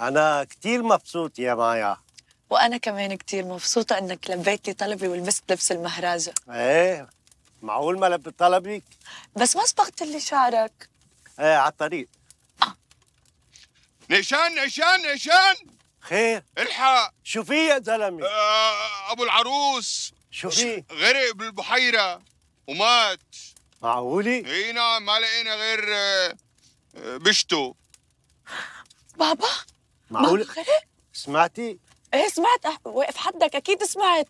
أنا كتير مبسوط يا مايا. وأنا كمان كتير مبسوطة إنك لبيت لي طلبي ولبست لبس المهرجة. إيه معقول ما لبيت طلبك؟ بس ما صبغت لي شعرك. إيه على الطريق. نيشان خير؟ الحق شو في يا زلمة؟ أبو العروس شو في؟ غرق بالبحيرة ومات. معقولة؟ إي نعم، ما لقينا غير بشته. بابا معقولة؟ غرق؟ سمعتي؟ ايه سمعت، واقف حدك اكيد سمعت.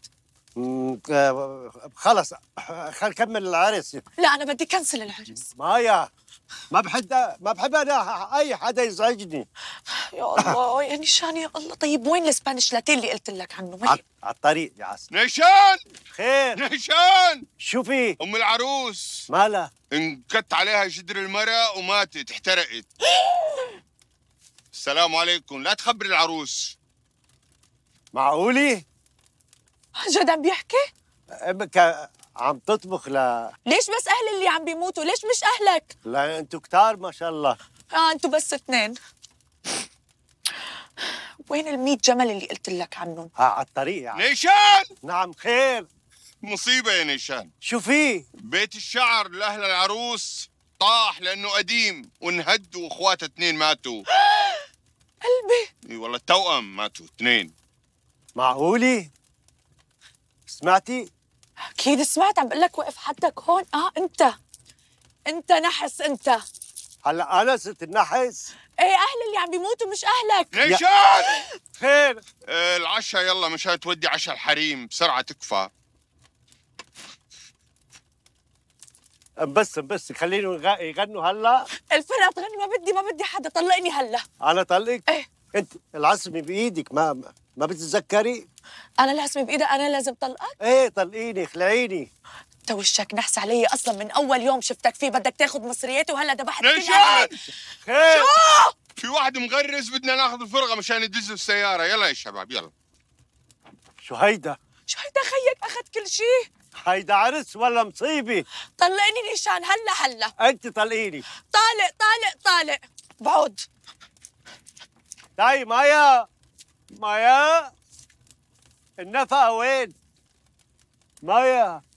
خلص خل كمل العرس. لا انا بدي كنسل العرس. مايا ما بحب انا اي حدا يزعجني. يا الله يا نيشان يا الله. طيب وين الاسبانيش لاتيه اللي قلت لك عنه؟ على الطريق يا عسل. نيشان خير؟ نيشان شو في؟ ام العروس مالها؟ انكت عليها جدر المرأة وماتت، احترقت. السلام عليكم. لا تخبري العروس. معقولة؟ جد عم بيحكي؟ امك عم تطبخ ل ليش بس اهل اللي عم بيموتوا؟ ليش مش اهلك؟ لا انتوا كتار ما شاء الله. انتوا بس 2. وين ال100 جمل اللي قلت لك عنهم؟ على الطريق يعني. نيشان! نعم خير. مصيبة يا نيشان. شو في؟ بيت الشعر لاهل العروس طاح لانه قديم وانهد واخواتها 2 ماتوا. قلبي. اي والله التوأم ماتوا 2. معقولة؟ سمعتي؟ أكيد سمعت، عم بقول لك وقف حدك هون. أنت نحس أنت. هلا أنا صرت النحس؟ إيه أهل اللي عم بيموتوا مش أهلك. نيشان! خير؟ العشاء يلا مشان تودي عشاء الحريم، بسرعة تكفى. بس خليني يغنوا هلا. الفرقة تغني. ما بدي حدا، طلقني هلا. أنا طلقك؟ إيه. أنت العزمة بإيدك، ما بتتذكري؟ أنا العزمة بإيدي، أنا لازم طلقك؟ إيه طلقيني، خلعيني. أنت وشك نحس علي أصلاً من أول يوم شفتك فيه، بدك تاخذ مصرياتي وهلا ذبحت. نيشان! خير؟ شو؟ في واحد مغرز، بدنا ناخذ الفرقة مشان ندز السيارة. يلا يا شباب يلا. شو هيدا خيك أخذ كل شيء؟ هيدا عرس ولا مصيبة؟ طلقني نيشان هلا. أنت طلقيني. طالق بعود. تعي مايا النفقة وين؟ مايا